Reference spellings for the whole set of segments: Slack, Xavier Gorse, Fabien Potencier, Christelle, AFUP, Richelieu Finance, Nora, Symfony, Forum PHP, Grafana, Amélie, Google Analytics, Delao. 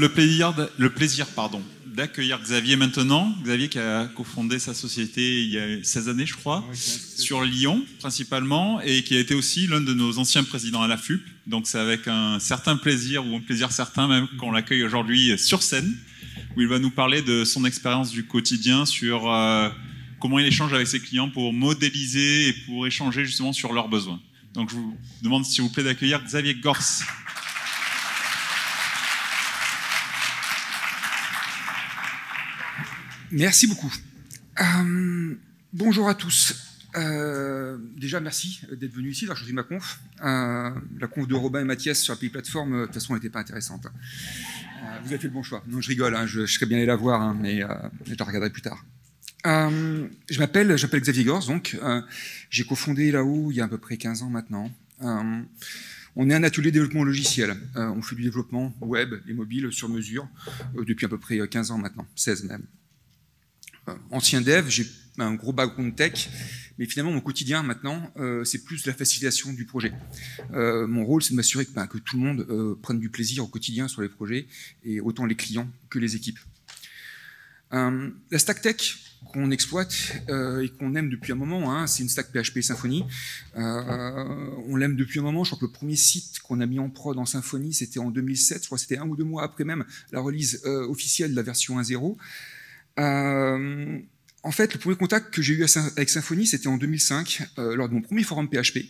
le plaisir d'accueillir Xavier maintenant. Xavier qui a cofondé sa société il y a 16 années, je crois, okay, sur Lyon principalement, et qui a été aussi l'un de nos anciens présidents à l'AFUP. Donc c'est avec un certain plaisir, ou un plaisir certain même, qu'on l'accueille aujourd'hui sur scène, où il va nous parler de son expérience du quotidien sur comment il échange avec ses clients pour modéliser et pour échanger justement sur leurs besoins. Donc je vous demande s'il vous plaît d'accueillir Xavier Gorse. Merci beaucoup. Bonjour à tous. Déjà, merci d'être venu ici. J'ai choisi ma conf. La conf de Robin et Mathias sur la plateforme, de toute façon, n'était pas intéressante. Vous avez fait le bon choix. Non, je rigole, hein, je serais bien allé la voir, hein, mais je la regarderai plus tard. Je m'appelle Xavier Gorse, donc j'ai cofondé Delao il y a à peu près 15 ans maintenant. On est un atelier de développement logiciel. On fait du développement web et mobile sur mesure depuis à peu près 15 ans maintenant, 16 même. Ancien dev, j'ai un gros background tech, mais finalement mon quotidien maintenant, c'est plus la facilitation du projet. Mon rôle, c'est de m'assurer que tout le monde prenne du plaisir au quotidien sur les projets, et autant les clients que les équipes. La stack tech qu'on exploite et qu'on aime depuis un moment, hein, c'est une stack PHP Symfony. On l'aime depuis un moment. Je crois que le premier site qu'on a mis en prod en Symfony, c'était en 2007. Je crois que c'était un ou deux mois après même la release officielle de la version 1.0. En fait, le premier contact que j'ai eu avec Symfony, c'était en 2005, lors de mon premier forum PHP,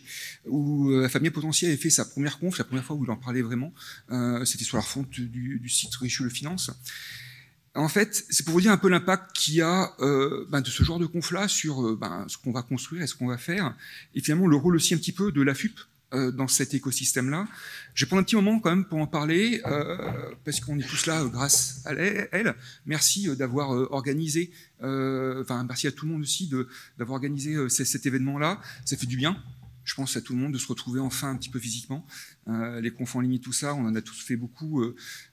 où Fabien Potencier avait fait sa première conf, la première fois où il en parlait vraiment. C'était sur la refonte du site Richelieu Finance. En fait, c'est pour vous dire un peu l'impact qu'il y a de ce genre de conf-là sur ce qu'on va construire et ce qu'on va faire, et finalement le rôle aussi un petit peu de l'AFUP dans cet écosystème-là. Je vais prendre un petit moment quand même pour en parler, parce qu'on est tous là grâce à elle. Merci d'avoir organisé, merci à tout le monde aussi d'avoir organisé cet événement-là. Ça fait du bien, je pense, à tout le monde de se retrouver enfin un petit peu physiquement. Les confs en ligne et tout ça, on en a tous fait beaucoup.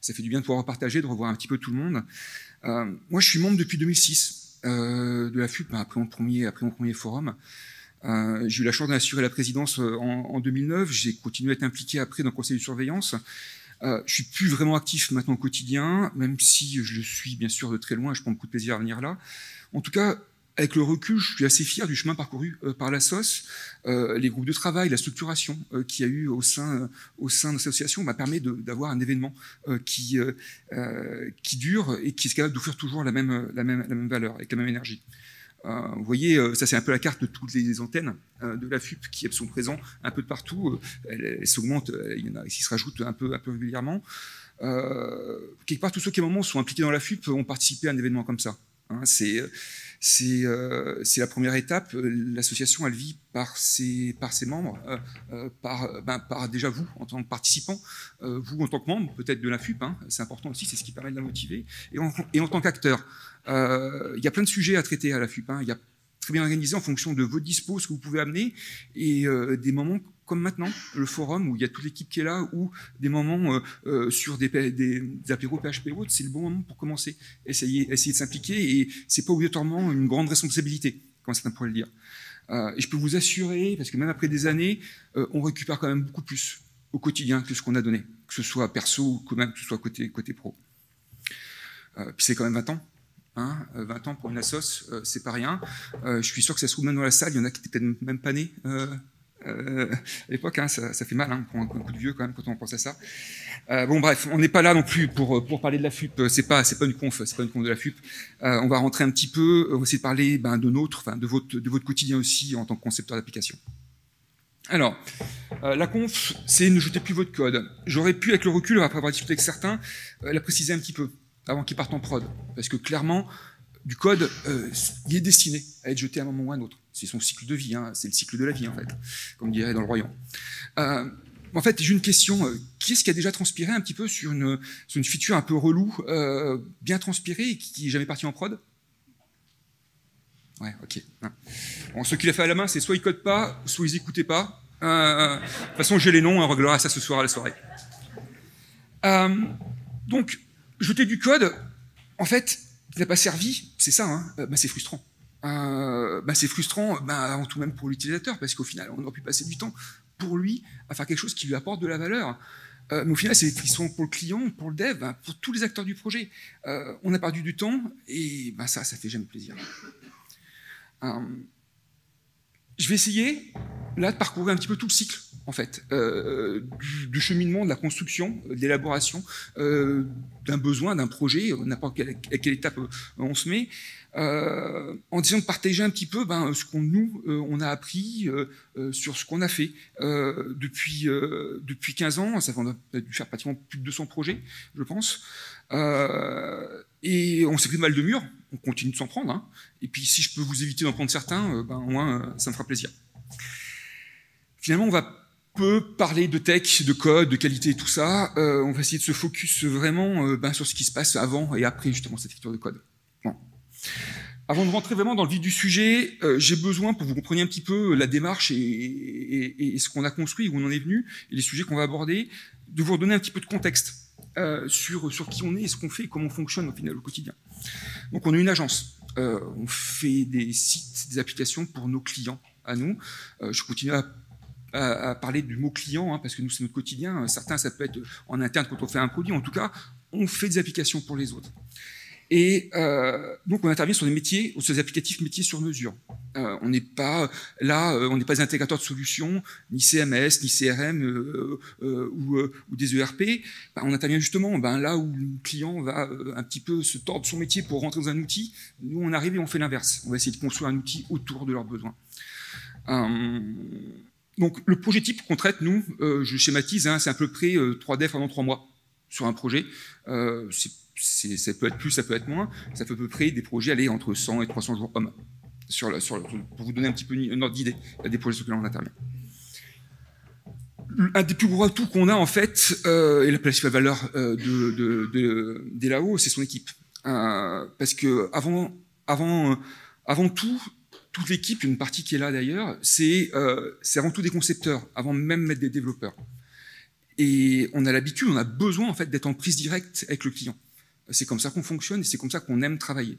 Ça fait du bien de pouvoir partager, de revoir un petit peu tout le monde. Moi, je suis membre depuis 2006 de l'AFUP, après mon premier forum. J'ai eu la chance d'assurer la présidence en 2009, j'ai continué à être impliqué après dans le conseil de surveillance. Je suis plus vraiment actif maintenant au quotidien, même si je le suis bien sûr de très loin, je prends beaucoup de plaisir à venir là. En tout cas, avec le recul, je suis assez fier du chemin parcouru par la SOS. Les groupes de travail, la structuration qu'il y a eu au sein de l'association permet d'avoir un événement qui dure et qui est capable d'offrir toujours la même valeur, avec la même énergie. Vous voyez, ça c'est un peu la carte de toutes les antennes de l'AFUP qui sont présentes un peu de partout. Elles s'augmentent, il y en a qui se rajoutent un peu régulièrement. Quelque part, tous ceux qui à un moment sont impliqués dans l'AFUP ont participé à un événement comme ça. Hein, c'est la première étape. L'association, elle vit par ses membres, par déjà vous en tant que participant, vous en tant que membre peut-être de l'AFUP, hein, c'est important aussi, c'est ce qui permet de la motiver, et en tant qu'acteur. Il y a plein de sujets à traiter à l'AFUP, hein, il y a très bien organisé en fonction de vos dispos, ce que vous pouvez amener, et des moments comme maintenant, le forum où il y a toute l'équipe qui est là, ou des moments sur des apéros PHP ou autres, c'est le bon moment pour commencer, essayer de s'impliquer, et c'est pas obligatoirement une grande responsabilité, comme certains pourraient le dire. Et je peux vous assurer, parce que même après des années, on récupère quand même beaucoup plus au quotidien que ce qu'on a donné, que ce soit perso ou que ce soit côté pro. Puis c'est quand même 20 ans. Hein, 20 ans pour une assoce, c'est pas rien. Je suis sûr que ça se trouve même dans la salle, il y en a qui n'étaient peut-être même pas nés à l'époque, hein, ça fait mal, hein, pour un coup de vieux quand même quand on pense à ça. Bref, on n'est pas là non plus pour parler de l'AFUP, c'est pas une conf, c'est pas une conf de l'AFUP. On va rentrer un petit peu, on va essayer de parler de votre quotidien aussi en tant que concepteur d'application. Alors, la conf, c'est ne jetez plus votre code. J'aurais pu, avec le recul, après avoir discuté avec certains, la préciser un petit peu avant qu'ils partent en prod, parce que clairement, du code, il est destiné à être jeté à un moment ou à un autre. C'est son cycle de vie, hein, c'est le cycle de la vie, en fait, comme on dirait dans le royaume. En fait, j'ai une question. Qui est-ce qui a déjà transpiré un petit peu sur une feature un peu relou, bien transpirée, et qui n'est jamais partie en prod? Ouais, ok. Bon, ceux qui l'a fait à la main, c'est soit ils ne codent pas, soit ils n'écoutaient pas. De toute façon, j'ai les noms, on réglera ça ce soir à la soirée. Donc, jeter du code, en fait, qui n'a pas servi, c'est ça, hein, c'est frustrant. C'est frustrant, avant tout même pour l'utilisateur, parce qu'au final, on aurait pu passer du temps pour lui à faire quelque chose qui lui apporte de la valeur. mais au final, ils sont pour le client, pour le dev, pour tous les acteurs du projet. On a perdu du temps et ça fait jamais plaisir. Je vais essayer là de parcourir un petit peu tout le cycle en fait, du cheminement, de la construction, de l'élaboration d'un besoin, d'un projet, n'importe à quelle étape on se met, en disant de partager un petit peu ce qu'on on a appris sur ce qu'on a fait depuis 15 ans, ça a dû faire pratiquement plus de 200 projets, je pense. Et on s'est pris mal de murs, on continue de s'en prendre, hein. Et puis si je peux vous éviter d'en prendre certains, au moins ça me fera plaisir. Finalement, on va peu parler de tech, de code, de qualité et tout ça, on va essayer de se focus vraiment sur ce qui se passe avant et après justement cette écriture de code. Bon. Avant de rentrer vraiment dans le vif du sujet, j'ai besoin, pour que vous compreniez un petit peu la démarche et ce qu'on a construit, où on en est venu, et les sujets qu'on va aborder, de vous redonner un petit peu de contexte. Sur qui on est, ce qu'on fait, comment on fonctionne au final au quotidien. Donc on est une agence, on fait des sites, des applications pour nos clients à nous. Je continue à parler du mot client, hein, parce que nous c'est notre quotidien. Certains ça peut être en interne quand on fait un produit, en tout cas on fait des applications pour les autres. Et donc on intervient sur des métiers, sur des applicatifs métiers sur mesure. On n'est pas là, on n'est pas intégrateur de solutions, ni CMS, ni CRM ou des ERP. On intervient justement là où le client va un petit peu se tordre son métier pour rentrer dans un outil. Nous on arrive et on fait l'inverse. On va essayer de construire un outil autour de leurs besoins. Donc le projet type qu'on traite, nous, je schématise, hein, c'est à peu près 3 devs pendant 3 mois sur un projet. Ça peut être plus, ça peut être moins, ça fait à peu près des projets aller entre 100 et 300 jours hommes, pour vous donner un petit peu une ordre d'idée des projets sur lesquels on intervient. Un des plus gros atouts qu'on a en fait, et la principale valeur de Delao, c'est son équipe. Parce que avant tout, toute l'équipe, une partie qui est là d'ailleurs, c'est avant tout des concepteurs, avant même mettre des développeurs. Et on a l'habitude, on a besoin en fait d'être en prise directe avec le client. C'est comme ça qu'on fonctionne et c'est comme ça qu'on aime travailler.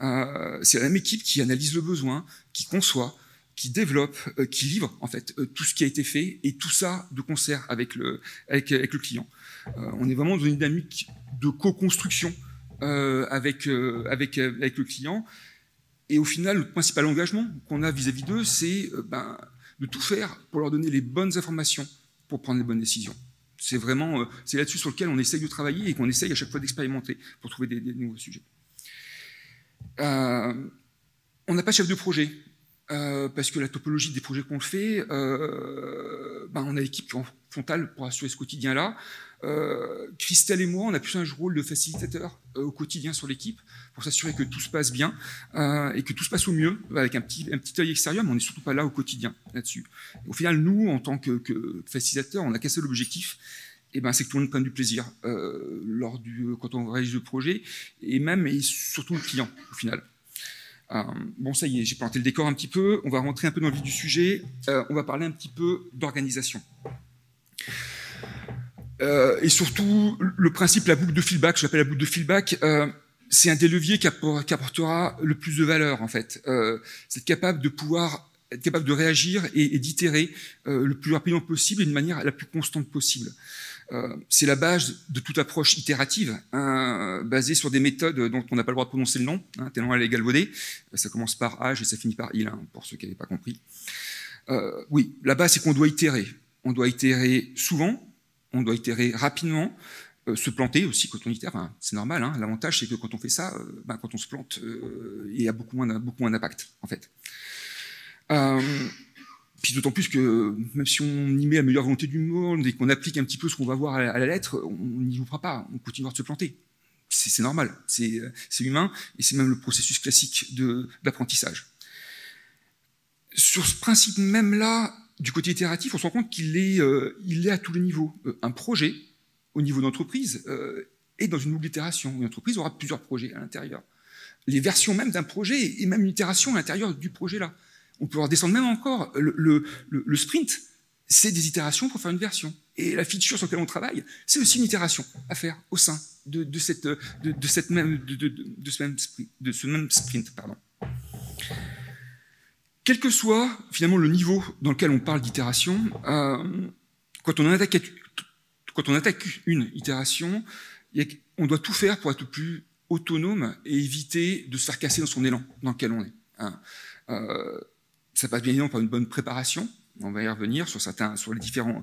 C'est la même équipe qui analyse le besoin, qui conçoit, qui développe, qui livre en fait tout ce qui a été fait et tout ça de concert avec le client. On est vraiment dans une dynamique de co-construction avec le client. Et au final, le principal engagement qu'on a vis-à-vis d'eux, c'est de tout faire pour leur donner les bonnes informations pour prendre les bonnes décisions. C'est vraiment, c'est là-dessus sur lequel on essaye de travailler et qu'on essaye à chaque fois d'expérimenter pour trouver des nouveaux sujets. On n'a pas de chef de projet, parce que la topologie des projets qu'on fait, on a l'équipe qui est en frontale pour assurer ce quotidien-là. Christelle et moi, on a plus un rôle de facilitateur au quotidien sur l'équipe pour s'assurer que tout se passe bien et que tout se passe au mieux avec un petit œil extérieur, mais on n'est surtout pas là au quotidien là-dessus. Au final, nous, en tant que facilitateur, on a qu'un seul objectif, et c'est que tout le monde prenne du plaisir quand on réalise le projet, et même et surtout le client au final. Bon, ça y est, j'ai planté le décor un petit peu, on va rentrer un peu dans le vif du sujet, on va parler un petit peu d'organisation. Et surtout, le principe, la boucle de feedback, je l'appelle la boucle de feedback, c'est un des leviers qui apportera le plus de valeur, en fait. C'est être capable de réagir et d'itérer le plus rapidement possible et de manière la plus constante possible. C'est la base de toute approche itérative, hein, basée sur des méthodes dont on n'a pas le droit de prononcer le nom, hein, tellement elle est galvaudée. Ça commence par H et ça finit par IL, hein, pour ceux qui n'avaient pas compris. Oui, la base, c'est qu'on doit itérer. On doit itérer souvent, on doit itérer rapidement, se planter aussi quand on itère, hein, c'est normal, hein, l'avantage c'est que quand on fait ça, quand on se plante, il y a beaucoup moins d'impact en fait. Puis d'autant plus que même si on y met la meilleure volonté du monde et qu'on applique un petit peu ce qu'on va voir à la lettre, on n'y jouera pas, on continuera de se planter. C'est normal, c'est humain et c'est même le processus classique d'apprentissage. Sur ce principe même là, du côté itératif, on se rend compte qu'il est à tous les niveaux. Un projet, au niveau d'entreprise, est dans une double itération. Une entreprise aura plusieurs projets à l'intérieur. Les versions même d'un projet, et même une itération à l'intérieur du projet-là. On peut redescendre même encore. Le sprint, c'est des itérations pour faire une version. Et la feature sur laquelle on travaille, c'est aussi une itération à faire au sein de ce même sprint. Pardon. Quel que soit finalement le niveau dans lequel on parle d'itération, quand on en attaque quand on attaque une itération, on doit tout faire pour être le plus autonome et éviter de se faire casser dans son élan dans lequel on est. Hein. Ça passe bien évidemment par une bonne préparation, on va y revenir sur les différents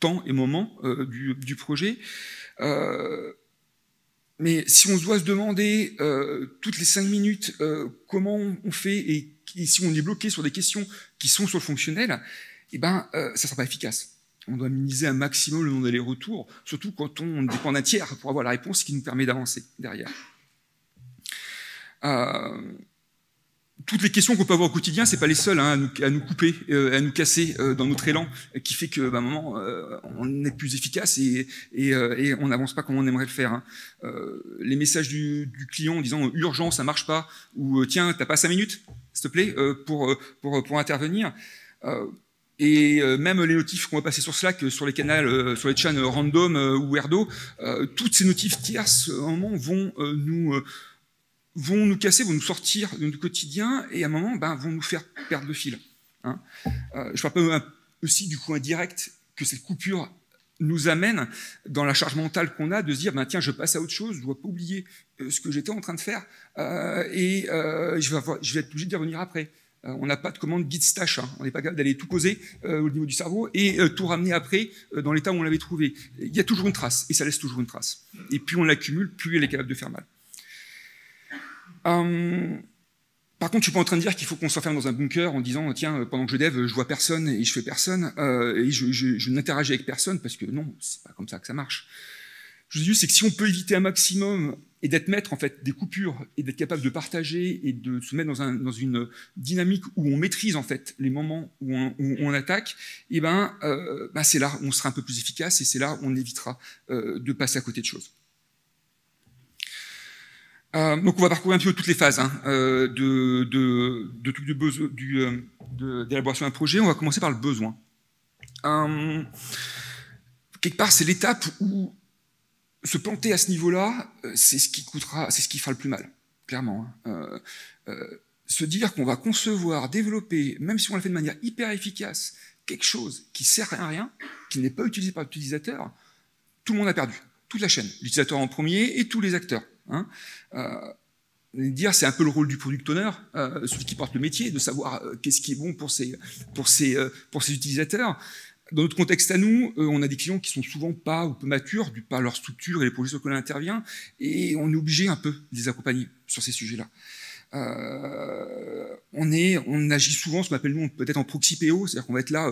temps et moments du projet. Mais si on doit se demander toutes les 5 minutes comment on fait et si on est bloqué sur des questions qui sont sur le fonctionnel, eh ben, ça ne sera pas efficace. On doit minimiser un maximum le nombre d'allers-retours, surtout quand on dépend d'un tiers pour avoir la réponse qui nous permet d'avancer derrière. Toutes les questions qu'on peut avoir au quotidien, c'est pas les seules hein, à nous couper, à nous casser dans notre élan, qui fait que, à un moment, on est plus efficace et on n'avance pas comme on aimerait le faire. Hein. Les messages du client en disant « urgence, ça marche pas » ou « tiens, t'as pas 5 minutes, s'il te plaît, pour intervenir ». Et même les notifs qu'on va passer sur Slack, sur les canaux, sur les channels random ou Erdo, toutes ces notifs tierces, à un moment, vont nous casser, vont nous sortir de notre quotidien, et à un moment, ben, vont nous faire perdre le fil. Hein. Je parle pas aussi du coût indirect que cette coupure nous amène dans la charge mentale qu'on a de se dire, ben, tiens, je passe à autre chose, je dois pas oublier ce que j'étais en train de faire, je vais être obligé d'y revenir après. On n'a pas de commande guide stash, hein. On n'est pas capable d'aller tout poser au niveau du cerveau et tout ramener après dans l'état où on l'avait trouvé. Il y a toujours une trace, et ça laisse toujours une trace. Et plus on l'accumule, plus elle est capable de faire mal. Par contre, je ne suis pas en train de dire qu'il faut qu'on s'enferme dans un bunker en disant « tiens, pendant que je dev, je vois personne et je fais personne, et je n'interagis avec personne », parce que non, c'est pas comme ça que ça marche. Je dis juste, c'est que si on peut éviter un maximum et d'être maître en fait des coupures et d'être capable de partager et de se mettre dans une dynamique où on maîtrise en fait les moments où on attaque, et ben c'est là où on sera un peu plus efficace et c'est là où on évitera de passer à côté de choses. Donc on va parcourir un peu toutes les phases hein, d'élaboration d'un projet. On va commencer par le besoin. Quelque part c'est l'étape où se planter à ce niveau-là, c'est ce qui coûtera, c'est ce qui fera le plus mal, clairement. Se dire qu'on va concevoir, développer, même si on l'a fait de manière hyper efficace, quelque chose qui sert à rien, qui n'est pas utilisé par l'utilisateur, tout le monde a perdu, toute la chaîne, l'utilisateur en premier et tous les acteurs. Hein. Dire, c'est un peu le rôle du product owner, celui qui porte le métier, de savoir qu'est-ce qui est bon pour ses utilisateurs. Dans notre contexte à nous, on a des clients qui sont souvent pas ou peu matures, dû par leur structure et les projets sur lesquels on intervient, et on est obligé un peu de les accompagner sur ces sujets-là. On agit souvent, ce qu'on appelle nous peut-être en proxy PO, c'est-à-dire qu'on va être là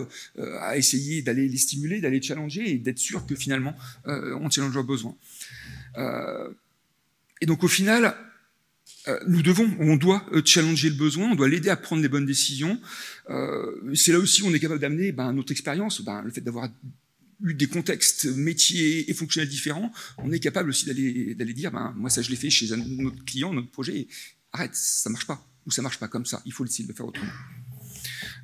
à essayer d'aller les stimuler, d'aller les challenger et d'être sûr que finalement on challenge leurs besoins. Et donc au final, on doit challenger le besoin, on doit l'aider à prendre les bonnes décisions. C'est là aussi où on est capable d'amener notre expérience, le fait d'avoir eu des contextes métiers et fonctionnels différents. On est capable aussi d'aller dire, moi ça je l'ai fait chez notre client, notre projet, arrête, ça marche pas, ou ça marche pas comme ça, il faut essayer de le faire autrement.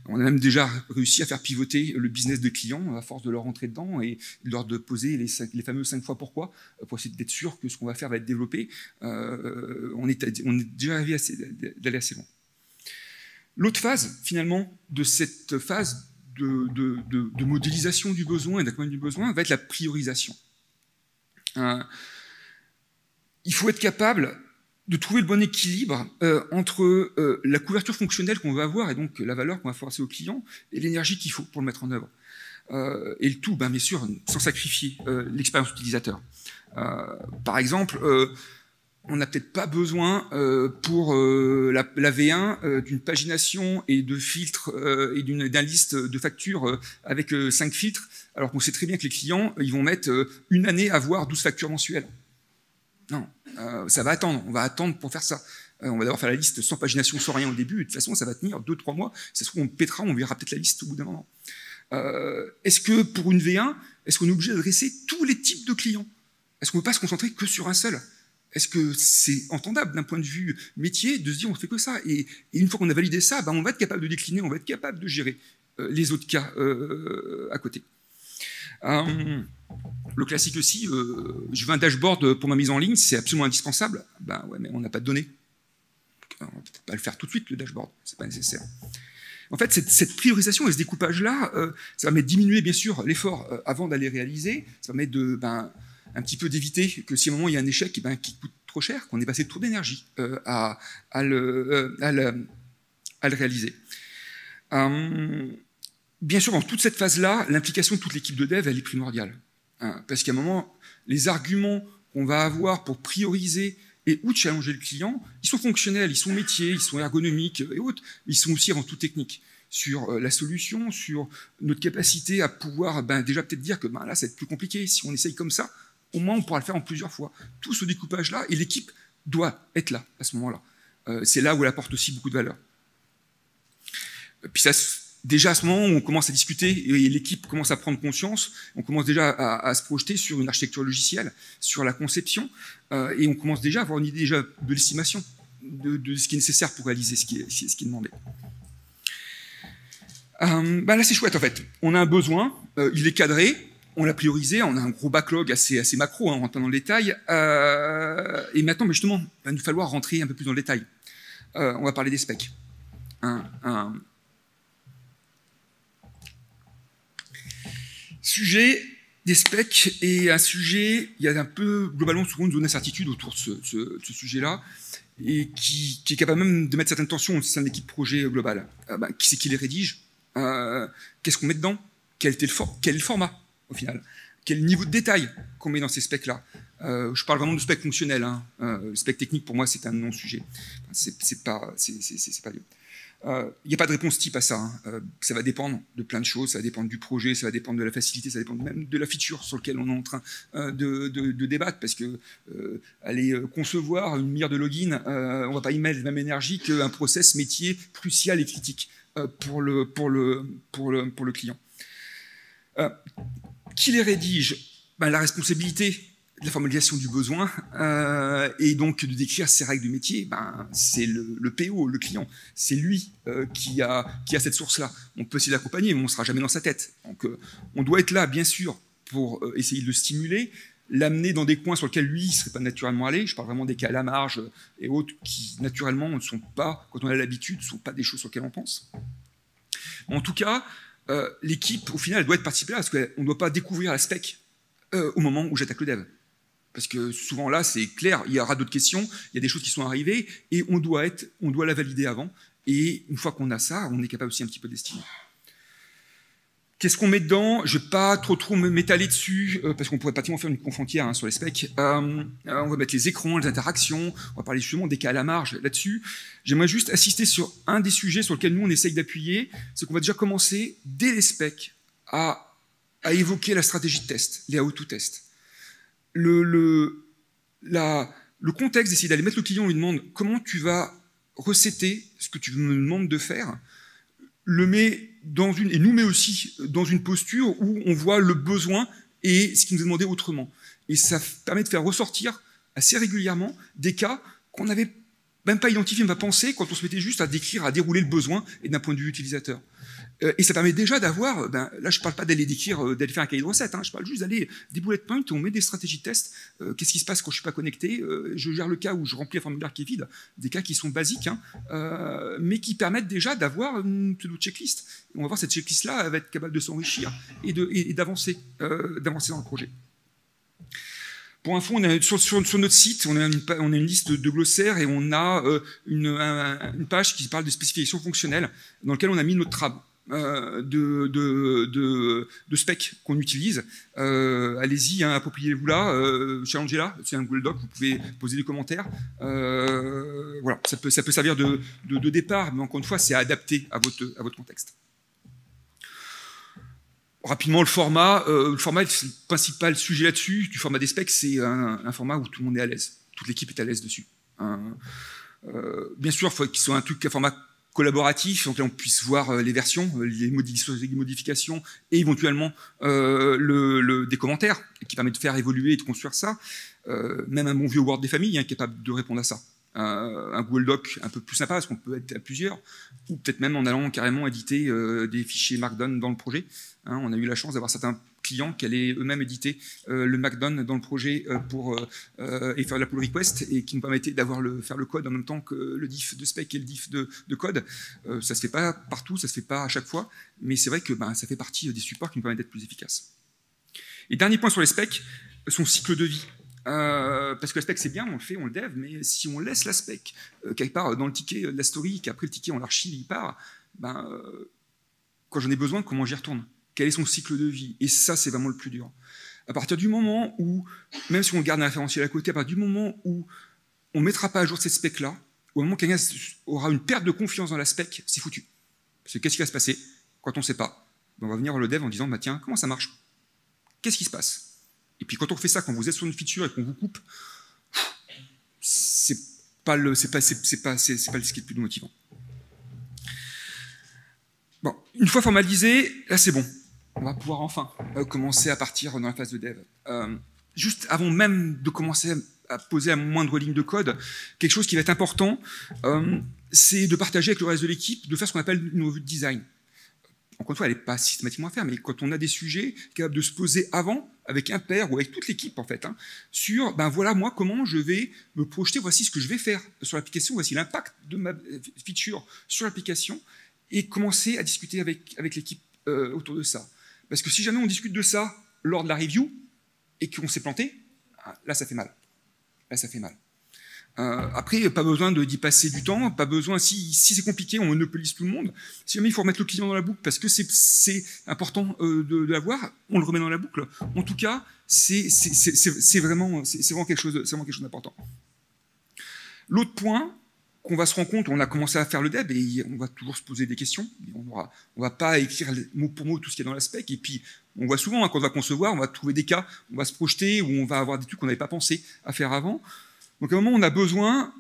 On a même déjà réussi à faire pivoter le business de clients à force de leur rentrer dedans et de leur poser les fameux 5 fois pourquoi, pour essayer d'être sûr que ce qu'on va faire va être développé. On est déjà arrivé d'aller assez loin. L'autre phase, finalement, de cette phase de modélisation du besoin et d'accompagnement du besoin va être la priorisation. Il faut être capable de trouver le bon équilibre entre la couverture fonctionnelle qu'on va avoir et donc la valeur qu'on va forcer au client et l'énergie qu'il faut pour le mettre en œuvre. Et le tout, bien sûr, sans sacrifier l'expérience utilisateur. Par exemple, on n'a peut-être pas besoin pour la V1 d'une pagination et de filtres et d'un liste de factures avec 5 filtres, alors qu'on sait très bien que les clients ils vont mettre une année à voir 12 factures mensuelles. Non, ça va attendre, on va attendre pour faire ça. On va d'abord faire la liste sans pagination, sans rien au début, et de toute façon, ça va tenir 2-3 mois. Ça se trouve, on pètera, on verra peut-être la liste au bout d'un moment. Est-ce que pour une V1, est-ce qu'on est obligé d'adresser tous les types de clients? Est-ce qu'on ne peut pas se concentrer que sur un seul? Est-ce que c'est entendable d'un point de vue métier de se dire on ne fait que ça? Et une fois qu'on a validé ça, on va être capable de décliner, on va être capable de gérer les autres cas à côté. Le classique aussi, je veux un dashboard pour ma mise en ligne, c'est absolument indispensable. Ben ouais, mais on n'a pas de données. On ne peut peut-être pas le faire tout de suite, le dashboard, c'est pas nécessaire. En fait, cette priorisation et ce découpage-là, ça permet de diminuer, bien sûr, l'effort avant d'aller réaliser. Ça permet de, un petit peu d'éviter que si à un moment il y a un échec qui coûte trop cher, qu'on ait passé trop d'énergie à le réaliser. Bien sûr, dans toute cette phase-là, l'implication de toute l'équipe de dev, elle est primordiale. Hein, parce qu'à un moment, les arguments qu'on va avoir pour prioriser et ou challenger le client, ils sont fonctionnels, ils sont métiers, ils sont ergonomiques et autres, ils sont aussi avant tout techniques sur la solution, sur notre capacité à pouvoir déjà peut-être dire que là, ça va être plus compliqué. Si on essaye comme ça, au moins, on pourra le faire en plusieurs fois. Tout ce découpage-là, et l'équipe doit être là, à ce moment-là. C'est là où elle apporte aussi beaucoup de valeur. Puis ça, déjà à ce moment où on commence à discuter et l'équipe commence à prendre conscience, on commence déjà à se projeter sur une architecture logicielle, sur la conception, et on commence déjà à avoir une idée déjà de l'estimation, de ce qui est nécessaire pour réaliser ce qui est demandé. Là, c'est chouette en fait. On a un besoin, il est cadré, on l'a priorisé, on a un gros backlog assez macro, hein, en rentrant dans le détail. Et maintenant, justement, il va nous falloir rentrer un peu plus dans le détail. On va parler des specs. Un sujet des specs et un sujet, il y a un peu globalement souvent une zone d'incertitude autour de ce sujet-là, et qui est capable même de mettre certaines tensions au sein de l'équipe projet globale. Qui c'est qui les rédige, qu'est-ce qu'on met dedans, quel est le format au final, quel niveau de détail qu'on met dans ces specs-là. Je parle vraiment de specs fonctionnels, hein. Le spec technique pour moi c'est un non-sujet, c'est pas lieu. Il n'y a pas de réponse type à ça, hein. Ça va dépendre de plein de choses, ça va dépendre du projet, ça va dépendre de la facilité, ça va dépendre même de la feature sur laquelle on est en train de débattre, parce que aller concevoir une milliard de logins, on ne va pas y mettre la même énergie qu'un process métier crucial et critique pour le client. Qui les rédige? La responsabilité de la formalisation du besoin, et donc de décrire ces règles de métier, c'est le PO, le client, c'est lui qui a cette source-là. On peut essayer de l'accompagner, mais on ne sera jamais dans sa tête. Donc on doit être là, bien sûr, pour essayer de le stimuler, l'amener dans des coins sur lesquels lui, il ne serait pas naturellement allé. Je parle vraiment des cas à la marge et autres qui, naturellement, ne sont pas, quand on a l'habitude, ne sont pas des choses sur lesquelles on pense. En tout cas, l'équipe, au final, elle doit être participative, parce qu'on ne doit pas découvrir la spec au moment où j'attaque le dev. Parce que souvent là, c'est clair, il y aura d'autres questions, il y a des choses qui sont arrivées, et on doit la valider avant. Et une fois qu'on a ça, on est capable aussi un petit peu d'estimer. Qu'est-ce qu'on met dedans? Je ne vais pas trop m'étaler dessus, parce qu'on pourrait pratiquement faire une confrontière, hein, sur les specs. On va mettre les écrans, les interactions, on va parler justement des cas à la marge là-dessus. J'aimerais juste insister sur un des sujets sur lequel nous, on essaye d'appuyer, c'est qu'on va déjà commencer, dès les specs, à évoquer la stratégie de test, les how-to-test. Le contexte, d'essayer d'aller mettre le client, on lui demande comment tu vas recéter ce que tu me demandes de faire, le met dans une, et nous met aussi dans une posture où on voit le besoin et ce qui nous est demandé autrement. Et ça permet de faire ressortir assez régulièrement des cas qu'on n'avait même pas identifiés, même pas pensés, quand on se mettait juste à décrire, à dérouler le besoin et d'un point de vue utilisateur. Et ça permet déjà d'avoir, là je ne parle pas d'aller décrire, d'aller faire un cahier de recettes, hein, je parle juste d'aller des bullet points, on met des stratégies de test, qu'est-ce qui se passe quand je ne suis pas connecté, je gère le cas où je remplis un formulaire qui est vide, des cas qui sont basiques, hein, mais qui permettent déjà d'avoir une pseudo-checklist. On va voir cette checklist-là, elle va être capable de s'enrichir et d'avancer dans le projet. Pour info, on a, sur notre site, on a une liste de glossaires et on a une page qui parle de spécifications fonctionnelles dans laquelle on a mis notre trame de spec qu'on utilise. Allez-y, hein, appropriez-vous là, challengez-la, c'est un Google Doc, vous pouvez poser des commentaires. Voilà, ça peut servir de départ, mais encore une fois, c'est à adapter à votre contexte. Rapidement, le format, c'est le principal sujet là-dessus, du format des specs, c'est un format où tout le monde est à l'aise, toute l'équipe est à l'aise dessus. Bien sûr, il faut qu'il soit un truc, un format collaboratif, donc là on puisse voir les versions, les modifications et éventuellement des commentaires qui permettent de faire évoluer et de construire ça. Même un bon vieux Word des familles, hein, capable de répondre à ça. Un Google Doc un peu plus sympa parce qu'on peut être à plusieurs, ou peut-être même en allant carrément éditer des fichiers Markdown dans le projet. Hein, on a eu la chance d'avoir certains clients qui allaient eux-mêmes éditer le Markdown dans le projet pour et faire la pull request, et qui nous permettait d'avoir faire le code en même temps que le diff de spec et le diff de code. Ça ne se fait pas partout, ça ne se fait pas à chaque fois, mais c'est vrai que ça fait partie des supports qui nous permettent d'être plus efficaces. Et dernier point sur les specs, son cycle de vie. Parce que la spec c'est bien, on le fait, on le dev, mais si on laisse la spec quelque part dans le ticket de la story, qu'après le ticket on l'archive, il part, quand j'en ai besoin, comment j'y retourne? Quel est son cycle de vie? Et ça c'est vraiment le plus dur. À partir du moment où, même si on garde un référentiel à côté, à partir du moment où on ne mettra pas à jour cette spec là, au moment où quelqu'un aura une perte de confiance dans la spec, c'est foutu. Parce que qu'est-ce qui va se passer quand on ne sait pas? On va venir voir le dev en disant tiens, comment ça marche? Qu'est-ce qui se passe? Et puis quand on fait ça, quand vous êtes sur une feature et qu'on vous coupe, c'est pas le ce qui est le plus motivant. Bon, une fois formalisé, là c'est bon. On va pouvoir enfin commencer à partir dans la phase de dev. Juste avant même de commencer à poser la moindre ligne de code, quelque chose qui va être important, c'est de partager avec le reste de l'équipe, de faire ce qu'on appelle une revue de design. Encore une fois, elle n'est pas systématiquement à faire, mais quand on a des sujets capables de se poser avant, avec un pair ou avec toute l'équipe en fait, sur voilà moi comment je vais me projeter, voici ce que je vais faire sur l'application, voici l'impact de ma feature sur l'application, et commencer à discuter avec l'équipe autour de ça. Parce que si jamais on discute de ça lors de la review et qu'on s'est planté, là ça fait mal. Là ça fait mal. Après, pas besoin d'y passer du temps, pas besoin, si c'est compliqué, on monopolise tout le monde. Si jamais il faut remettre le client dans la boucle parce que c'est important de l'avoir, on le remet dans la boucle. En tout cas, c'est vraiment quelque chose d'important. L'autre point qu'on va se rendre compte, on a commencé à faire le dev et on va toujours se poser des questions. On va pas écrire mot pour mot tout ce qu'il y a dans la spec, et puis on voit souvent quand on va concevoir, on va trouver des cas, on va se projeter, ou on va avoir des trucs qu'on n'avait pas pensé à faire avant. Donc à un moment, on a besoin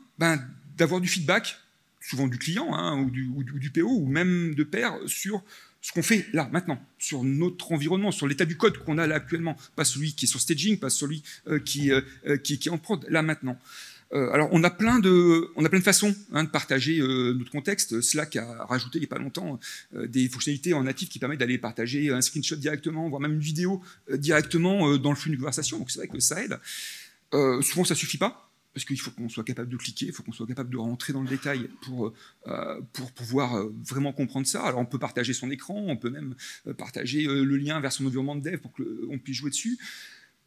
d'avoir du feedback, souvent du client ou du PO, ou même de pair, sur ce qu'on fait là, maintenant, sur notre environnement, sur l'état du code qu'on a là actuellement, pas celui qui est sur staging, pas celui qui est en prod, là maintenant. Alors on a plein de façons de partager notre contexte. Slack a rajouté il n'y a pas longtemps des fonctionnalités en natif qui permettent d'aller partager un screenshot directement, voire même une vidéo directement dans le flux de conversation, donc c'est vrai que ça aide. Souvent ça ne suffit pas, parce qu'il faut qu'on soit capable de cliquer, il faut qu'on soit capable de rentrer dans le détail pour pouvoir vraiment comprendre ça. Alors on peut partager son écran, on peut même partager le lien vers son environnement de dev pour qu'on puisse jouer dessus.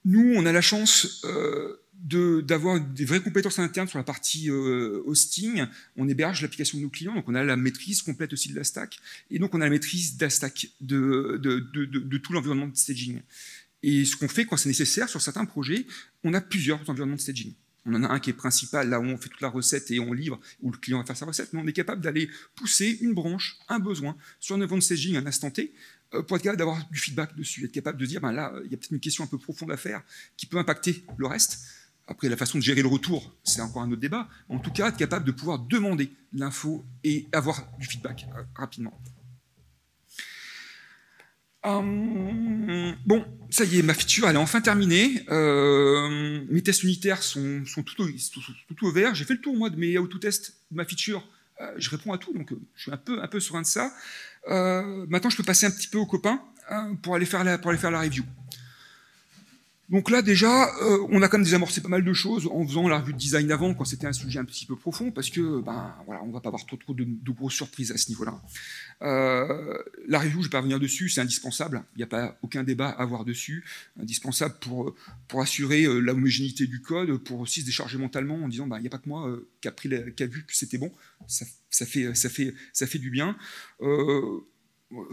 Nous, on a la chance d'avoir des vraies compétences internes sur la partie hosting. On héberge l'application de nos clients, donc on a la maîtrise complète aussi de la stack, et donc on a la maîtrise de la stack, de tout l'environnement de staging. Et ce qu'on fait quand c'est nécessaire, sur certains projets, on a plusieurs environnements de staging. On en a un qui est principal, là où on fait toute la recette et on livre, où le client va faire sa recette, mais on est capable d'aller pousser une branche, un besoin, sur un event staging, un instant T, pour être capable d'avoir du feedback dessus, être capable de dire, là, il y a peut-être une question un peu profonde à faire qui peut impacter le reste. Après, la façon de gérer le retour, c'est encore un autre débat. En tout cas, être capable de pouvoir demander l'info et avoir du feedback rapidement. Bon, ça y est, ma feature, elle est enfin terminée. Mes tests unitaires sont tout ouverts. J'ai fait le tour, moi, de mes autotests de ma feature. Je réponds à tout, donc je suis un peu serein de ça. Maintenant, je peux passer un petit peu aux copains pour aller faire la review. Donc là, déjà, on a quand même désamorcé pas mal de choses en faisant la revue de design avant, quand c'était un sujet un petit peu profond, parce que, voilà, on ne va pas avoir trop de grosses surprises à ce niveau-là. La review, je ne vais pas revenir dessus, c'est indispensable, il n'y a pas aucun débat à avoir dessus, indispensable pour assurer l'homogénéité du code, pour aussi se décharger mentalement en disant, il n'y a pas que moi qui a vu que c'était bon, ça fait du bien. Il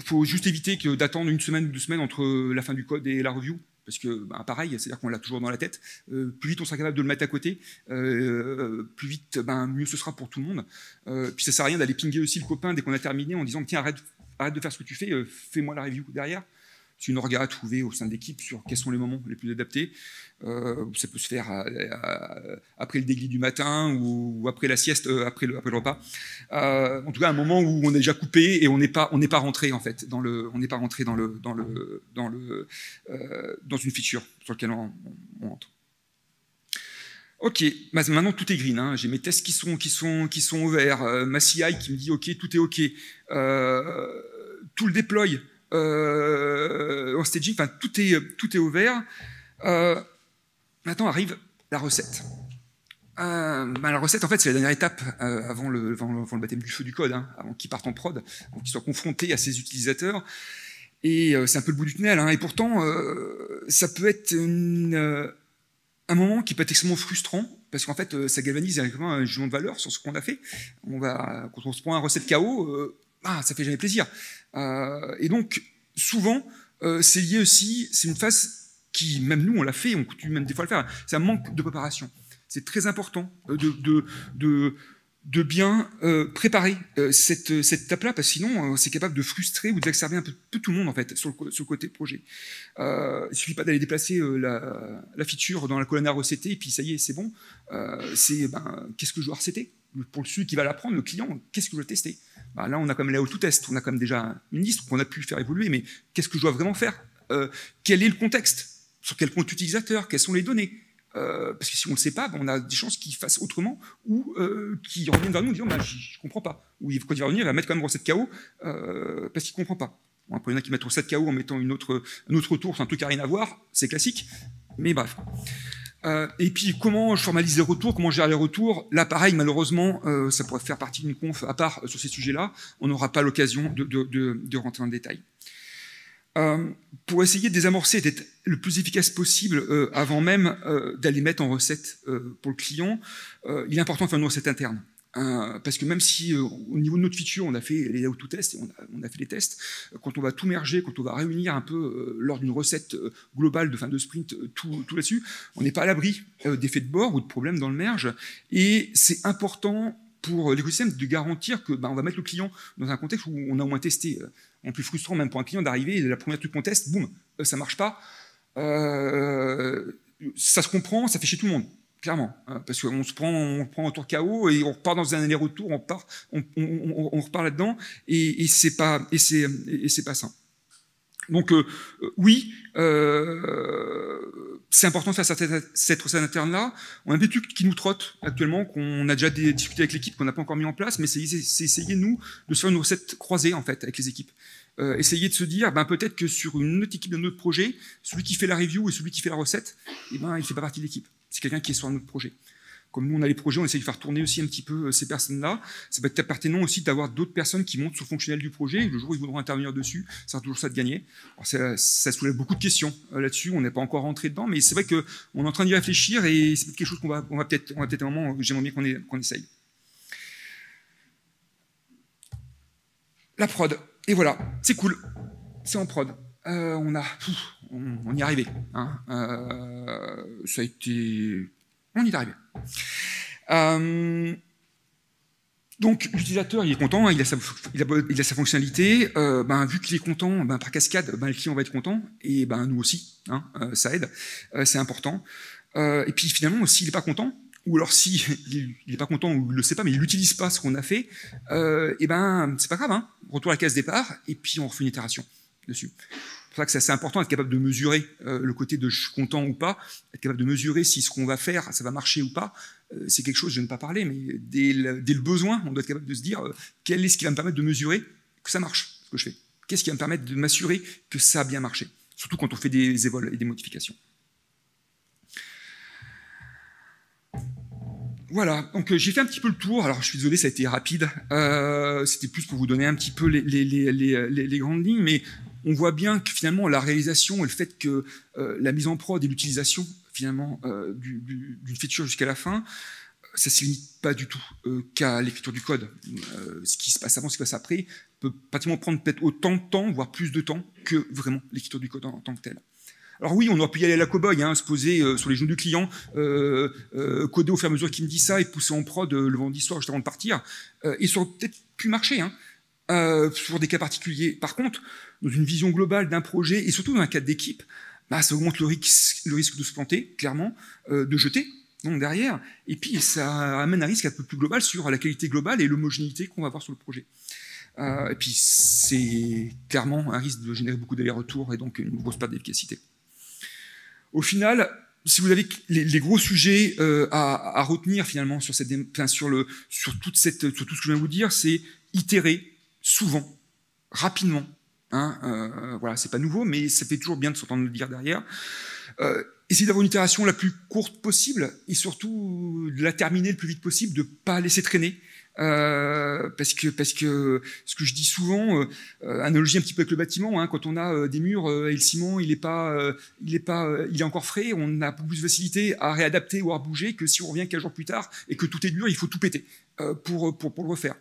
faut juste éviter d'attendre une semaine ou 2 semaines entre la fin du code et la review, parce que, pareil, c'est-à-dire qu'on l'a toujours dans la tête. Plus vite on sera capable de le mettre à côté, plus vite, mieux ce sera pour tout le monde. Puis ça sert à rien d'aller pinguer aussi le copain dès qu'on a terminé en disant « Tiens, arrête de faire ce que tu fais, fais-moi la review derrière ». C'est une orga à trouver au sein de l'équipe sur quels sont les moments les plus adaptés. Ça peut se faire après le déglit du matin ou après la sieste, après le repas. En tout cas, un moment où on est déjà coupé et on n'est pas rentré en fait dans une feature sur laquelle on rentre. Ok, maintenant tout est green. J'ai mes tests qui sont ouverts, ma CI qui me dit ok, tout est ok, tout le déploy. en staging, enfin tout est ouvert. Maintenant arrive la recette. La recette, en fait, c'est la dernière étape avant le baptême du feu du code, hein, avant qu'ils partent en prod, avant qu'ils soient confrontés à ces utilisateurs. Et c'est un peu le bout du tunnel. Hein, et pourtant, ça peut être un moment qui peut être extrêmement frustrant, parce qu'en fait, ça galvanise directement un jugement de valeur sur ce qu'on a fait. Quand on se prend une recette KO, ça fait jamais plaisir. Et donc, souvent, c'est lié aussi, c'est une phase qui, même nous, on l'a fait, on continue même des fois à le faire, c'est un manque de préparation. C'est très important de bien préparer cette étape-là, parce que sinon, c'est capable de frustrer ou d'exacerber un peu tout le monde, en fait, sur le côté projet. Il ne suffit pas d'aller déplacer la feature dans la colonne à recéter, et puis ça y est, c'est bon. Qu'est-ce que je dois recéter? Pour celui qui va l'apprendre, le client, qu'est-ce que je dois tester? Là, on a quand même là où tout test, on a quand même déjà une liste qu'on a pu faire évoluer, mais qu'est-ce que je dois vraiment faire? Quel est le contexte? Sur quel compte utilisateur? Quelles sont les données? Parce que si on ne le sait pas, on a des chances qu'ils fassent autrement ou qu'ils reviennent vers nous en disant « je ne comprends pas ». Ou quand il va revenir, il va mettre quand même recette KO parce qu'il ne comprend pas. Bon, après, il y en a qui mettent recette KO en mettant un autre retour, c'est un truc qui n'a rien à voir, c'est classique, mais bref. Et puis, comment je formalise les retours, comment je gère les retours? Là, pareil, malheureusement, ça pourrait faire partie d'une conf à part sur ces sujets-là, on n'aura pas l'occasion de rentrer dans le détail. Pour essayer de désamorcer et d'être le plus efficace possible avant même d'aller mettre en recette pour le client, il est important de faire une recette interne. Parce que même si au niveau de notre feature, on a fait les out to tests, on a fait les tests, quand on va tout merger, quand on va réunir un peu lors d'une recette globale de fin de sprint, tout là-dessus, on n'est pas à l'abri d'effets de bord ou de problèmes dans le merge. Et c'est important pour l'écosystème de garantir que on va mettre le client dans un contexte où on a au moins testé. Un plus frustrant même pour un client d'arriver et la première truc qu'on teste, boum, ça marche pas. Ça se comprend, ça fait chier tout le monde, clairement. Parce qu'on se prend, un tour KO et on repart dans un aller-retour, on repart là-dedans et c'est pas ça. Donc oui, c'est important de faire cette recette interne-là. On a des trucs qui nous trottent actuellement, qu'on a déjà discuté avec l'équipe, qu'on n'a pas encore mis en place, mais c'est essayer, nous, de se faire une recette croisée, en fait, avec les équipes. Essayer de se dire, peut-être que sur une autre équipe d'un autre projet, celui qui fait la review et celui qui fait la recette, il ne fait pas partie de l'équipe. C'est quelqu'un qui est sur un autre projet. Comme nous, on a les projets, on essaie de faire tourner aussi un petit peu ces personnes-là. Ça peut être pertinent aussi d'avoir d'autres personnes qui montent sur le fonctionnel du projet. Le jour où ils voudront intervenir dessus, ça sera toujours ça de gagner. Alors ça soulève beaucoup de questions là-dessus. On n'est pas encore rentré dedans, mais c'est vrai qu'on est en train d'y réfléchir et c'est quelque chose qu'on va peut-être à un moment, j'aimerais bien qu'on essaye. La prod. Et voilà, c'est cool. C'est en prod. On y est arrivé. Hein. Ça a été... On y est arrivé. Donc, l'utilisateur, il est content, hein, il a sa fonctionnalité. Vu qu'il est content, par cascade, le client va être content, et nous aussi, hein, ça aide, c'est important. Et puis, finalement, s'il n'est pas content, ou alors s'il n'est pas content ou il ne le sait pas, mais il n'utilise pas ce qu'on a fait, c'est pas grave, hein, retour à la case départ, et puis on refait une itération dessus. C'est pour ça que c'est assez important d'être capable de mesurer le côté de je suis content ou pas, être capable de mesurer si ce qu'on va faire, ça va marcher ou pas. C'est quelque chose, je ne vais pas parler, mais dès le besoin, on doit être capable de se dire quel est ce qui va me permettre de mesurer que ça marche, ce que je fais. Qu'est-ce qui va me permettre de m'assurer que ça a bien marché, surtout quand on fait des évols et des modifications. Voilà, donc j'ai fait un petit peu le tour, alors je suis désolé, ça a été rapide, c'était plus pour vous donner un petit peu les grandes lignes, mais on voit bien que finalement la réalisation et le fait que la mise en prod et l'utilisation finalement d'une feature jusqu'à la fin, ça ne se limite pas du tout qu'à l'écriture du code. Ce qui se passe avant, ce qui se passe après, peut pratiquement prendre peut-être autant de temps, voire plus de temps que vraiment l'écriture du code en tant que telle. Alors oui, on aurait pu y aller à la cow-boy, hein, se poser sur les genoux du client, coder au fur et à mesure qu'il me dit ça et pousser en prod le vendredi soir juste avant de partir. Et ça aurait peut-être pu marcher, hein, sur des cas particuliers. Par contre, dans une vision globale d'un projet et surtout dans un cadre d'équipe, ça augmente le risque de se planter, clairement, de jeter donc derrière. Et puis ça amène un risque un peu plus global sur la qualité globale et l'homogénéité qu'on va avoir sur le projet. Et puis c'est clairement un risque de générer beaucoup d'allers-retours et donc une grosse perte d'efficacité. Au final, si vous avez les gros sujets à retenir finalement sur tout ce que je viens de vous dire, c'est itérer souvent, rapidement, Hein, voilà, c'est pas nouveau, mais ça fait toujours bien de s'entendre le dire derrière. Essayez d'avoir une itération la plus courte possible et surtout de la terminer le plus vite possible, de ne pas laisser traîner. Parce que ce que je dis souvent, analogie un petit peu avec le bâtiment, hein, quand on a des murs et le ciment, il est encore frais, on a beaucoup plus de facilité à réadapter ou à bouger que si on revient 15 jours plus tard et que tout est dur, il faut tout péter pour le refaire.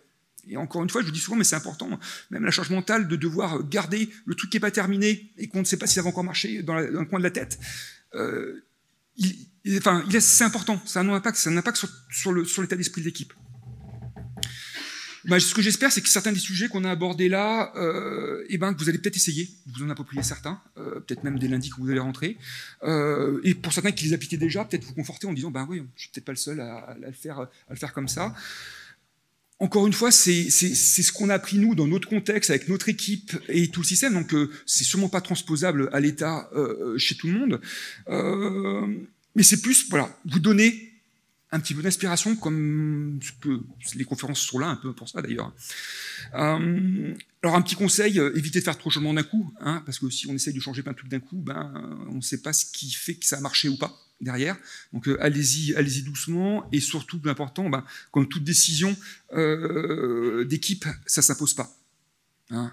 Et encore une fois, je vous dis souvent, mais c'est important, même la charge mentale de devoir garder le truc qui n'est pas terminé et qu'on ne sait pas si ça va encore marcher dans le coin de la tête. C'est important, c'est un impact sur l'état d'esprit de l'équipe. Ben, ce que j'espère, c'est que certains des sujets qu'on a abordés là, que vous allez peut-être essayer, vous en appropriez certains, peut-être même dès lundi quand vous allez rentrer. Et pour certains qui les appliquaient déjà, peut-être vous conforter en disant « ben oui, je ne suis peut-être pas le seul à le faire comme ça ». Encore une fois, c'est ce qu'on a appris, nous, dans notre contexte, avec notre équipe et tout le système. Donc, c'est sûrement pas transposable à l'état chez tout le monde. Mais c'est plus, voilà, vous donner un petit peu d'inspiration, comme ce que les conférences sont là, un peu pour ça, d'ailleurs. Alors, un petit conseil, évitez de faire trop de changements d'un coup, hein, parce que si on essaye de changer plein de trucs d'un coup, on ne sait pas ce qui fait que ça a marché ou pas derrière. Donc allez-y doucement et surtout, plus important, comme toute décision d'équipe, ça ne s'impose pas. Hein,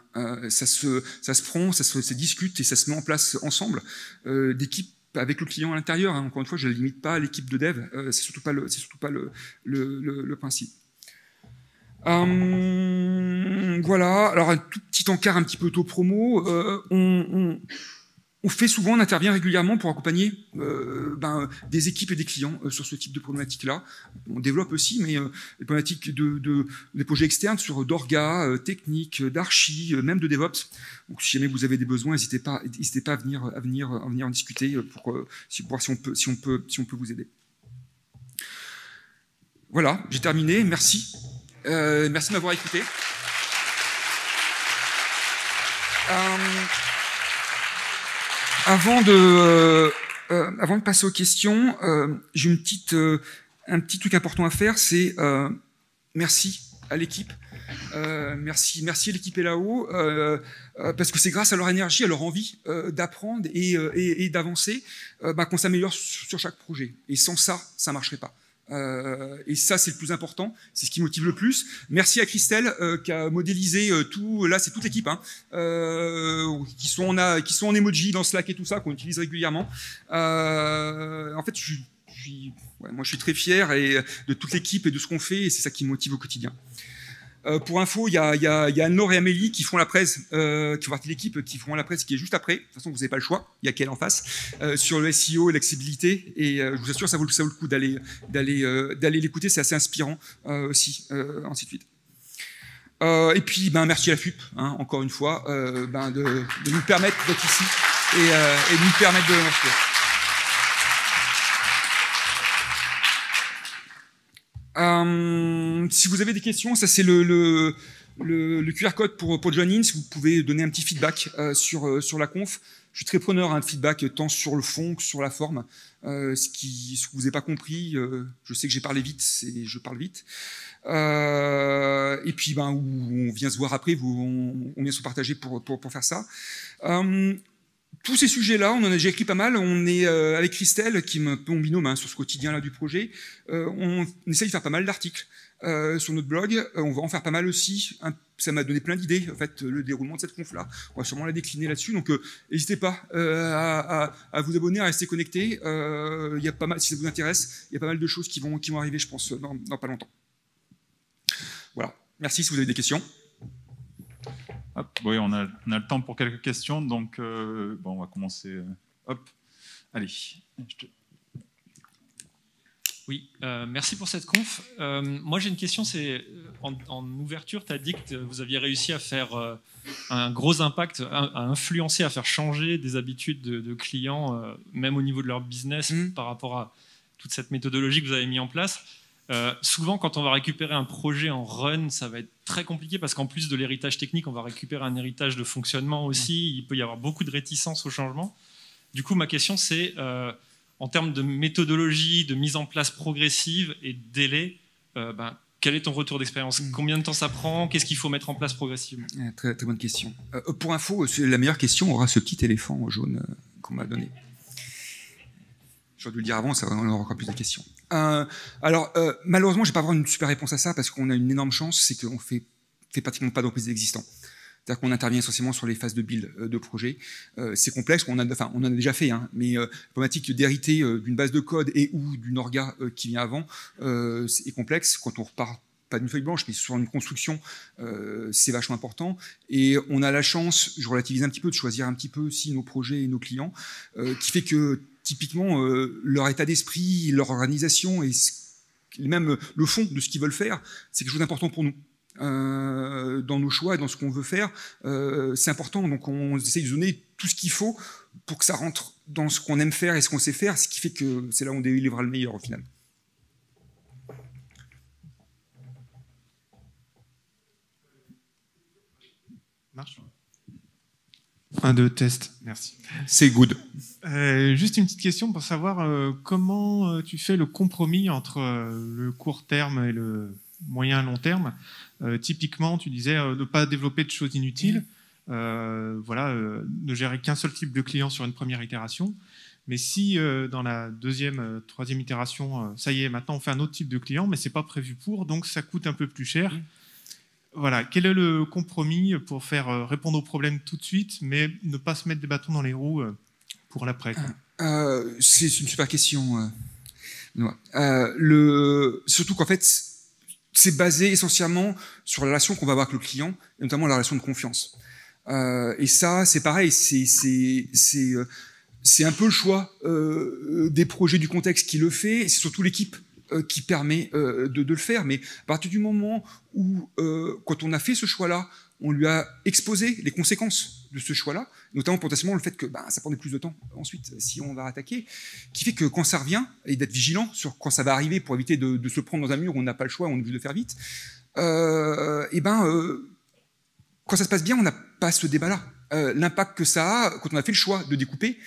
ça se prend, ça se discute et ça se met en place ensemble d'équipe avec le client à l'intérieur. Hein. Encore une fois, je ne limite pas l'équipe de dev, c'est surtout pas le principe. Voilà, alors un tout petit encart un petit peu auto-promo. On fait souvent, on intervient régulièrement pour accompagner des équipes et des clients sur ce type de problématiques-là. On développe aussi, mais les problématiques des projets externes sur d'orga, technique, d'archi, même de DevOps. Donc, si jamais vous avez des besoins, n'hésitez pas à venir en discuter pour voir si on peut vous aider. Voilà, j'ai terminé. Merci. Merci de m'avoir écouté. Avant de passer aux questions, j'ai un petit truc important à faire, c'est merci à l'équipe. Merci à l'équipe Delao, parce que c'est grâce à leur énergie, à leur envie d'apprendre et d'avancer qu'on s'améliore sur chaque projet. Et sans ça, ça ne marcherait pas. Et ça, c'est le plus important, c'est ce qui motive le plus. Merci à Christelle qui a modélisé tout. Là, c'est toute l'équipe, hein, qui sont en emoji dans Slack et tout ça, qu'on utilise régulièrement. En fait, je suis très fier de toute l'équipe et de ce qu'on fait, et c'est ça qui me motive au quotidien. Pour info, il y a Nora et Amélie qui font la presse, qui font partie de l'équipe, qui feront la presse qui est juste après. De toute façon, vous n'avez pas le choix, il y a qu'elle en face, sur le SEO et l'accessibilité. Et je vous assure, ça vaut le coup d'aller l'écouter, c'est assez inspirant aussi, ainsi de suite. Et puis, merci à l'AFUP, hein, encore une fois, de nous permettre d'être ici et de nous permettre de marcher. Si vous avez des questions, ça c'est le QR code pour join-in, si vous pouvez donner un petit feedback sur la conf. Je suis très preneur de feedback, tant sur le fond que sur la forme. Ce que vous n'avez pas compris, je sais que j'ai parlé vite, je parle vite. Et puis, on vient se voir après, on vient se partager pour faire ça. Tous ces sujets-là, on en a déjà écrit pas mal. On est avec Christelle, qui est un peu en binôme, hein, sur ce quotidien-là du projet. On essaye de faire pas mal d'articles sur notre blog. On va en faire pas mal aussi. Ça m'a donné plein d'idées, en fait, le déroulement de cette conf-là. On va sûrement la décliner là-dessus. Donc, n'hésitez pas à vous abonner, à rester connecté. Y a pas mal, si ça vous intéresse, il y a pas mal de choses qui vont arriver, je pense, dans pas longtemps. Voilà. Merci si vous avez des questions. Hop, oui, on a le temps pour quelques questions, donc on va commencer. Hop, allez. Oui, merci pour cette conf. Moi, j'ai une question, c'est en ouverture, tu as dit que vous aviez réussi à faire un gros impact, à influencer, à faire changer des habitudes de clients, même au niveau de leur business, par rapport à toute cette méthodologie que vous avez mis en place. Souvent, quand on va récupérer un projet en run, ça va être très compliqué parce qu'en plus de l'héritage technique, on va récupérer un héritage de fonctionnement aussi. Il peut y avoir beaucoup de réticence au changement. Du coup, ma question, c'est en termes de méthodologie, de mise en place progressive et de délai, Quel est ton retour d'expérience? Combien de temps ça prend? Qu'est-ce qu'il faut mettre en place progressivement? Très, très bonne question. Pour info, la meilleure question aura ce petit éléphant jaune qu'on m'a donné. J'aurais dû le dire avant, ça on aura encore plus de questions. Alors, malheureusement, je ne vais pas avoir une super réponse à ça parce qu'on a une énorme chance, c'est qu'on ne fait pratiquement pas de reprise d'existant. C'est-à-dire qu'on intervient essentiellement sur les phases de build de projet. C'est complexe, on en a déjà fait, hein, mais la problématique d'hériter d'une base de code et ou d'une orga qui vient avant est complexe. Quand on repart, pas d'une feuille blanche, mais sur une construction, c'est vachement important. Et on a la chance, je relativise un petit peu, de choisir un petit peu aussi nos projets et nos clients, qui fait que typiquement, leur état d'esprit, leur organisation et même le fond de ce qu'ils veulent faire, c'est quelque chose d'important pour nous. Dans nos choix et dans ce qu'on veut faire, c'est important. Donc on essaie de donner tout ce qu'il faut pour que ça rentre dans ce qu'on aime faire et ce qu'on sait faire, ce qui fait que c'est là où on délivrera le meilleur au final. Marche. Un, deux, test. Merci. C'est good. Juste une petite question pour savoir comment tu fais le compromis entre le court terme et le moyen à long terme. Typiquement, tu disais ne pas développer de choses inutiles, ne gérer qu'un seul type de client sur une première itération. Mais si dans la deuxième, troisième itération, ça y est, maintenant on fait un autre type de client, mais c'est pas prévu pour, donc ça coûte un peu plus cher. Voilà, quel est le compromis pour faire répondre aux problèmes tout de suite, mais ne pas se mettre des bâtons dans les roues pour l'après? C'est une super question. Surtout qu'en fait, c'est basé essentiellement sur la relation qu'on va avoir avec le client, et notamment la relation de confiance. Et ça, c'est pareil, c'est un peu le choix des projets, du contexte qui le fait, et c'est surtout l'équipe qui permet de le faire. Mais à partir du moment où, quand on a fait ce choix-là, on lui a exposé les conséquences de ce choix-là, notamment potentiellement le fait que ça prendrait plus de temps ensuite si on va attaquer, qui fait que quand ça revient, et d'être vigilant sur quand ça va arriver pour éviter de se prendre dans un mur où on n'a pas le choix, on est obligé de le faire vite, quand ça se passe bien, on n'a pas ce débat-là. L'impact que ça a, quand on a fait le choix de découper,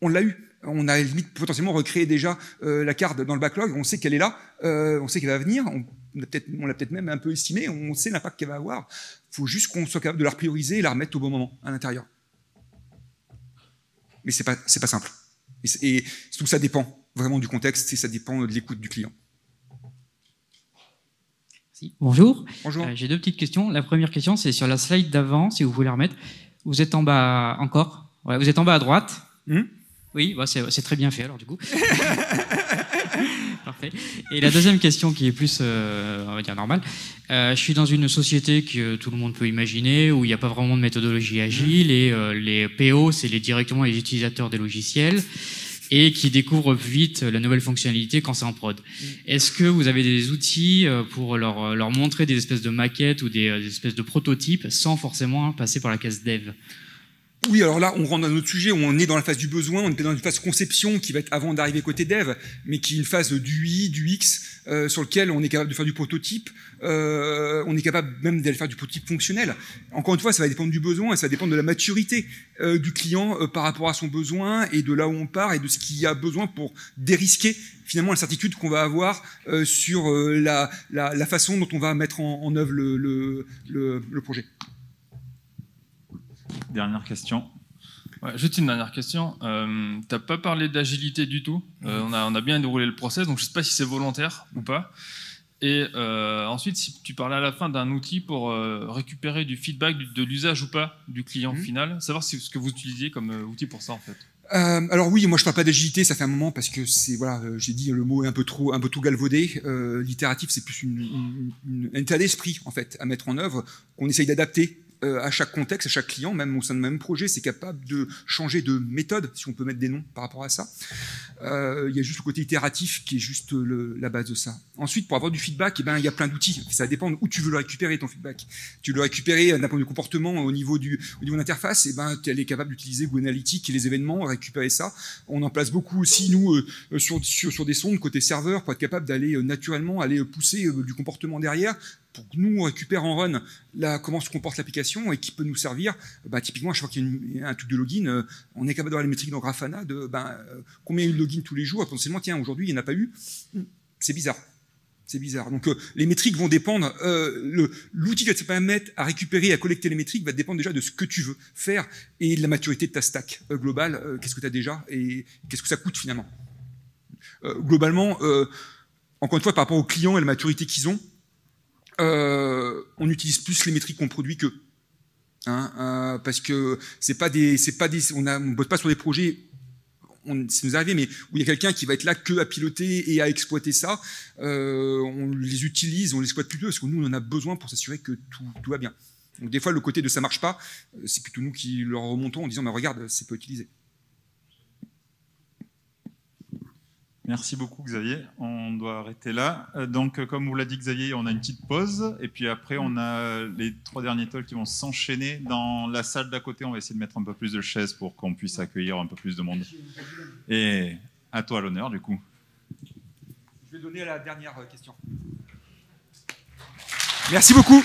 on l'a eu. On a limite potentiellement recréé déjà la carte dans le backlog, on sait qu'elle est là, on sait qu'elle va venir, on l'a peut-être même un peu estimé, on sait l'impact qu'elle va avoir. Il faut juste qu'on soit capable de la prioriser et la remettre au bon moment, à l'intérieur. Mais ce n'est pas simple. Et tout ça dépend vraiment du contexte et ça dépend de l'écoute du client. Bonjour. Bonjour. J'ai deux petites questions. La première question, c'est sur la slide d'avant, si vous voulez la remettre. Vous êtes en bas encore. Ouais, vous êtes en bas à droite. Oui, bah c'est très bien fait alors du coup. Parfait. Et la deuxième question qui est plus, on va dire, normale. Je suis dans une société que tout le monde peut imaginer, où il n'y a pas vraiment de méthodologie agile, et les PO, c'est directement les utilisateurs des logiciels, et qui découvrent vite la nouvelle fonctionnalité quand c'est en prod. Est-ce que vous avez des outils pour leur montrer des espèces de maquettes ou des espèces de prototypes sans forcément passer par la case dev ? Oui, alors là, on rentre dans un autre sujet, on est dans la phase du besoin, on est dans une phase conception qui va être avant d'arriver côté dev, mais qui est une phase du I, du X, sur lequel on est capable de faire du prototype, on est capable même d'aller faire du prototype fonctionnel. Encore une fois, ça va dépendre du besoin et ça va dépendre de la maturité du client par rapport à son besoin et de là où on part et de ce qu'il y a besoin pour dérisquer finalement l'incertitude qu'on va avoir sur la façon dont on va mettre en œuvre le projet. Dernière question. Ouais, juste une dernière question. Tu n'as pas parlé d'agilité du tout. On a bien déroulé le process, donc je ne sais pas si c'est volontaire ou pas. Et ensuite, si tu parlais à la fin d'un outil pour récupérer du feedback de l'usage ou pas du client final, savoir ce que vous utilisiez comme outil pour ça en fait. Alors oui, moi je parle pas d'agilité, ça fait un moment parce que c'est voilà, j'ai dit le mot est un peu trop galvaudé. L'itératif, c'est plus un état d'esprit en fait à mettre en œuvre. On essaye d'adapter à chaque contexte, à chaque client, même au sein de même projet, c'est capable de changer de méthode, si on peut mettre des noms par rapport à ça. Il y a juste le côté itératif qui est juste la base de ça. Ensuite, pour avoir du feedback, il y a plein d'outils. Ça dépend où tu veux le récupérer, ton feedback. Tu veux le récupérer d'un point de vue comportement au niveau de l'interface, elle est capable d'utiliser Google Analytics et les événements, récupérer ça. On en place beaucoup aussi, nous, sur des sondes côté serveur, pour être capable d'aller naturellement pousser du comportement derrière, pour que nous on récupère en run comment se comporte l'application et qui peut nous servir. Typiquement, à chaque fois qu'il y a un truc de login, on est capable d'avoir les métriques dans Grafana de combien il y a eu de login tous les jours, potentiellement, tiens, aujourd'hui, il n'y en a pas eu. C'est bizarre. C'est bizarre. Donc les métriques vont dépendre, l'outil que tu vas mettre à récupérer, à collecter les métriques va dépendre déjà de ce que tu veux faire et de la maturité de ta stack globale, qu'est-ce que tu as déjà et qu'est-ce que ça coûte finalement. Globalement, encore une fois, par rapport aux clients et la maturité qu'ils ont, on utilise plus les métriques qu'on produit qu'eux. Hein, parce que on bosse pas sur des projets, c'est nous arrivé, mais où il y a quelqu'un qui va être là que à piloter et à exploiter ça, on les utilise, on les exploite plutôt parce que nous on en a besoin pour s'assurer que tout va bien. Donc des fois le côté de ça marche pas, c'est plutôt nous qui leur remontons en disant mais regarde, c'est pas utilisé. Merci beaucoup Xavier, on doit arrêter là. Donc comme vous l'a dit Xavier, on a une petite pause et puis après on a les trois derniers talks qui vont s'enchaîner dans la salle d'à côté. On va essayer de mettre un peu plus de chaises pour qu'on puisse accueillir un peu plus de monde. Et à toi l'honneur du coup. Je vais donner la dernière question. Merci beaucoup.